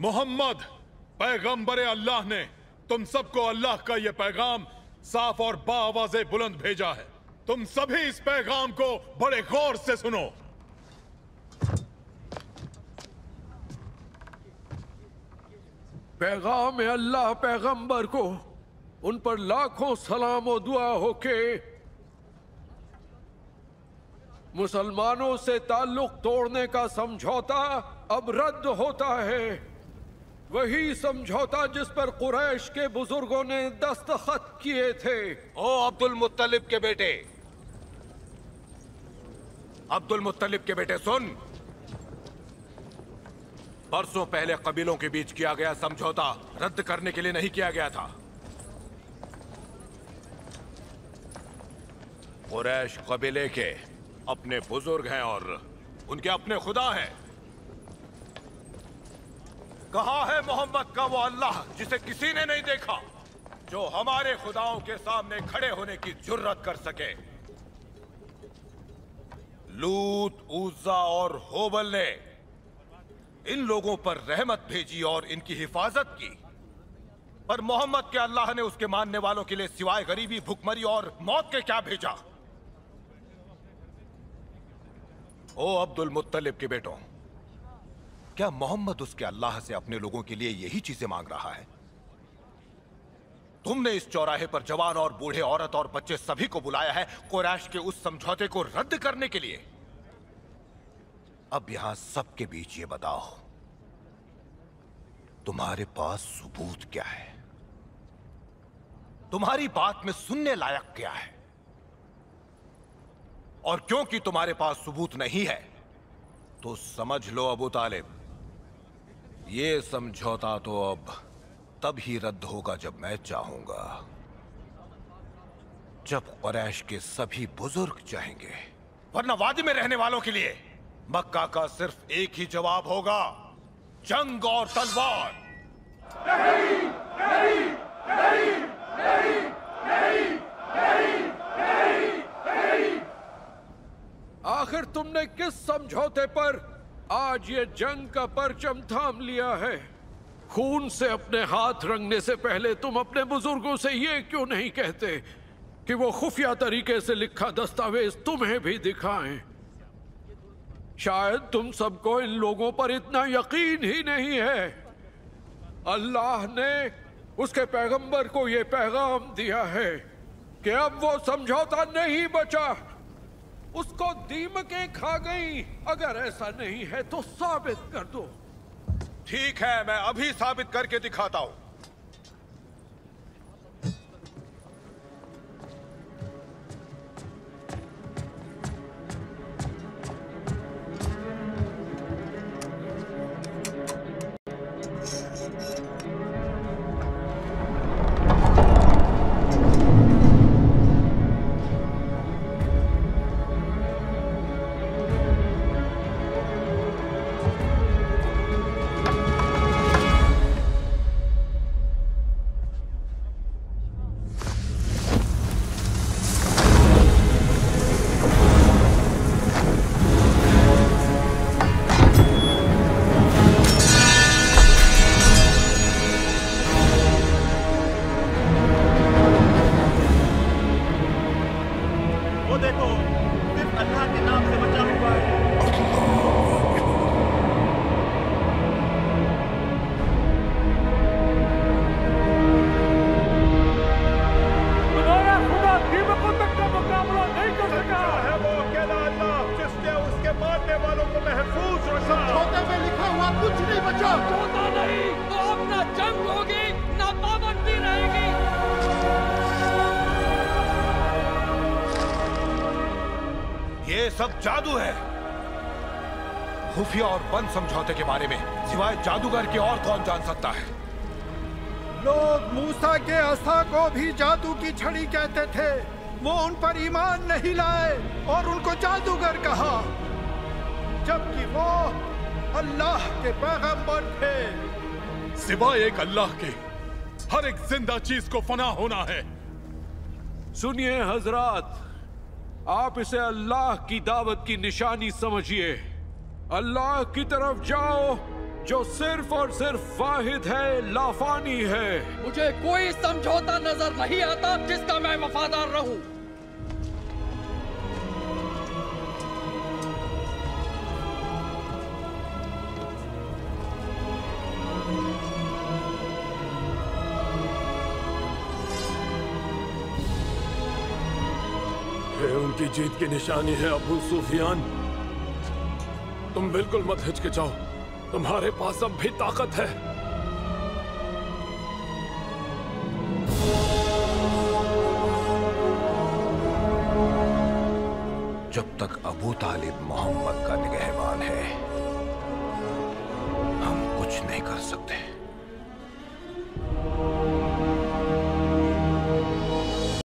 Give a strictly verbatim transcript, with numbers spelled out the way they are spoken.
मोहम्मद पैगंबरे अल्लाह ने तुम सबको अल्लाह का ये पैगाम साफ और बाआवाज़े बुलंद भेजा है। तुम सभी इस पैगाम को बड़े गौर से सुनो। पैगाम में अल्लाह पैगंबर को उन पर लाखों सलाम और दुआ हो के मुसलमानों से ताल्लुक तोड़ने का समझौता अब रद्द होता है। वही समझौता जिस पर कुरैश के बुजुर्गों ने दस्तखत किए थे। ओ अब्दुल मुत्तलिब के बेटे, अब्दुल मुत्तलिब के बेटे सुन, बरसों पहले कबीलों के बीच किया गया समझौता रद्द करने के लिए नहीं किया गया था। कुरैश कबीले के अपने बुजुर्ग हैं और उनके अपने खुदा हैं। कहाँ है मोहम्मद का वो अल्लाह जिसे किसी ने नहीं देखा, जो हमारे खुदाओं के सामने खड़े होने की जुर्रत कर सके? लूट, उज़ा और होबल ने इन लोगों पर रहमत भेजी और इनकी हिफाजत की, पर मोहम्मद के अल्लाह ने उसके मानने वालों के लिए सिवाय गरीबी, भुखमरी और मौत के क्या भेजा? ओ अब्दुल मुत्तलिब के बेटों, क्या मोहम्मद उसके अल्लाह से अपने लोगों के लिए यही चीजें मांग रहा है? तुमने इस चौराहे पर जवान और बूढ़े, औरत और बच्चे सभी को बुलाया है कुरैश के उस समझौते को रद्द करने के लिए। अब यहां सबके बीच ये बताओ, तुम्हारे पास सबूत क्या है? तुम्हारी बात में सुनने लायक क्या है? और क्योंकि तुम्हारे पास सबूत नहीं है, तो समझ लो अबू तालिब, ये समझौता तो अब तब ही रद्द होगा जब मैं चाहूंगा, जब कुरैश के सभी बुजुर्ग चाहेंगे। वरना वादी में रहने वालों के लिए मक्का का सिर्फ एक ही जवाब होगा, जंग और तलवार। नहीं, नहीं, नहीं, नहीं, नहीं, नहीं, नहीं, नहीं। आखिर तुमने किस समझौते पर आज ये जंग का परचम थाम लिया है? खून से अपने हाथ रंगने से पहले तुम अपने बुजुर्गों से ये क्यों नहीं कहते कि वो खुफिया तरीके से लिखा दस्तावेज तुम्हें भी दिखाएं? शायद तुम सबको इन लोगों पर इतना यकीन ही नहीं है। अल्लाह ने उसके पैगंबर को ये पैगाम दिया है कि अब वो समझौता नहीं बचा, उसको दीमकें खा गई। अगर ऐसा नहीं है तो साबित कर दो। ठीक है, मैं अभी साबित करके दिखाता हूं। सब जादू है। खुफिया और बंद समझौते के बारे में सिवाय जादूगर के और कौन जान सकता है? लोग मूसा के आस्था को भी जादू की छड़ी कहते थे। वो उन पर ईमान नहीं लाए और उनको जादूगर कहा, जबकि वो अल्लाह के पैगंबर थे। सिवाय एक अल्लाह के हर एक जिंदा चीज को फना होना है। सुनिए हजरात, आप इसे अल्लाह की दावत की निशानी समझिए। अल्लाह की तरफ जाओ जो सिर्फ और सिर्फ वाहिद है, लाफानी है। मुझे कोई समझौता नजर नहीं आता जिसका मैं वफादार रहूं। उनकी जीत की निशानी है अबू सुफियान। तुम बिल्कुल मत हिचकिचाओ, तुम्हारे पास अब भी ताकत है। जब तक अबू तालिब मोहम्मद का निगहबान है, हम कुछ नहीं कर सकते।